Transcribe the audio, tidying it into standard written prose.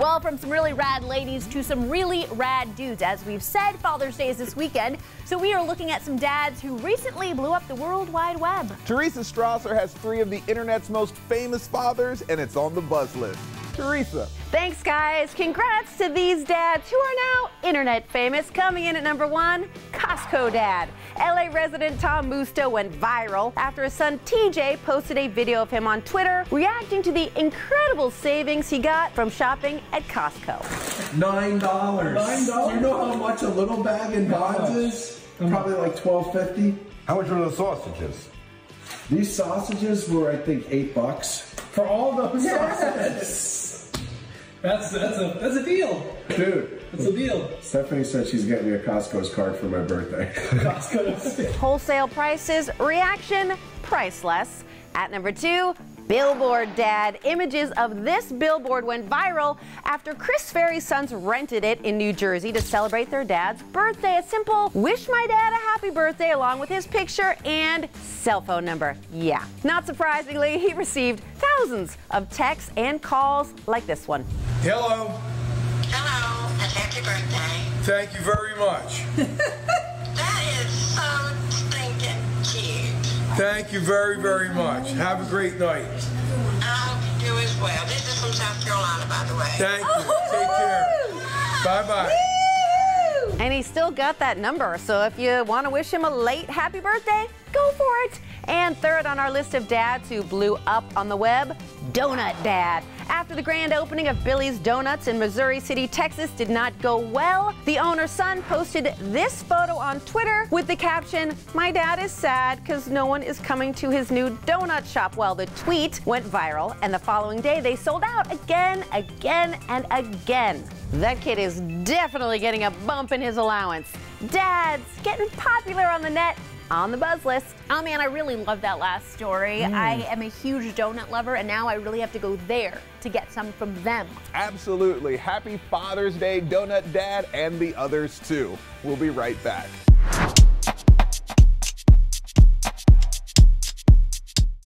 Well, from some really rad ladies to some really rad dudes. As we've said, Father's Day is this weekend, so we are looking at some dads who recently blew up the World Wide Web. Teresa Strasser has three of the internet's most famous fathers, and it's on the buzz list. Teresa. Thanks, guys. Congrats to these dads who are now internet famous. Coming in at number one, Costco dad. LA resident Tom Musto went viral after his son TJ posted a video of him on Twitter reacting to the incredible savings he got from shopping at Costco. $9. $9? You know how much a little bag in Bonds is? Probably like $12.50. How much were those sausages? These sausages were, I think, $8 for all those sausages. That's a deal, dude. That's a deal. Stephanie said she's getting me a Costco's card for my birthday. Costco's. Wholesale prices, reaction, priceless. At number two, Billboard dad. Images of this billboard went viral after Chris Ferry's sons rented it in New Jersey to celebrate their dad's birthday. A simple "wish my dad a happy birthday" along with his picture and cell phone number. Yeah. Not surprisingly, he received thousands of texts and calls like this one. Hello. Hello, and happy birthday. Thank you very much. That is so stinking cute. Thank you very, very much. Have a great night. I hope you do as well. This is from South Carolina, by the way. Thank you. Take care. Bye-bye. And he still got that number, so if you want to wish him a late happy birthday, go for it. And third on our list of dads who blew up on the web, Donut Dad. After the grand opening of Billy's Donuts in Missouri City, Texas did not go well, the owner's son posted this photo on Twitter with the caption, "My dad is sad because no one is coming to his new donut shop." Well, the tweet went viral, and the following day they sold out again. That kid is definitely getting a bump in his allowance. Dad's getting popular on the net. On the buzz list. Oh man, I really love that last story. I am a huge donut lover, and now I really have to go there to get some from them. Absolutely. Happy Father's Day, Donut Dad, and the others too. We'll be right back.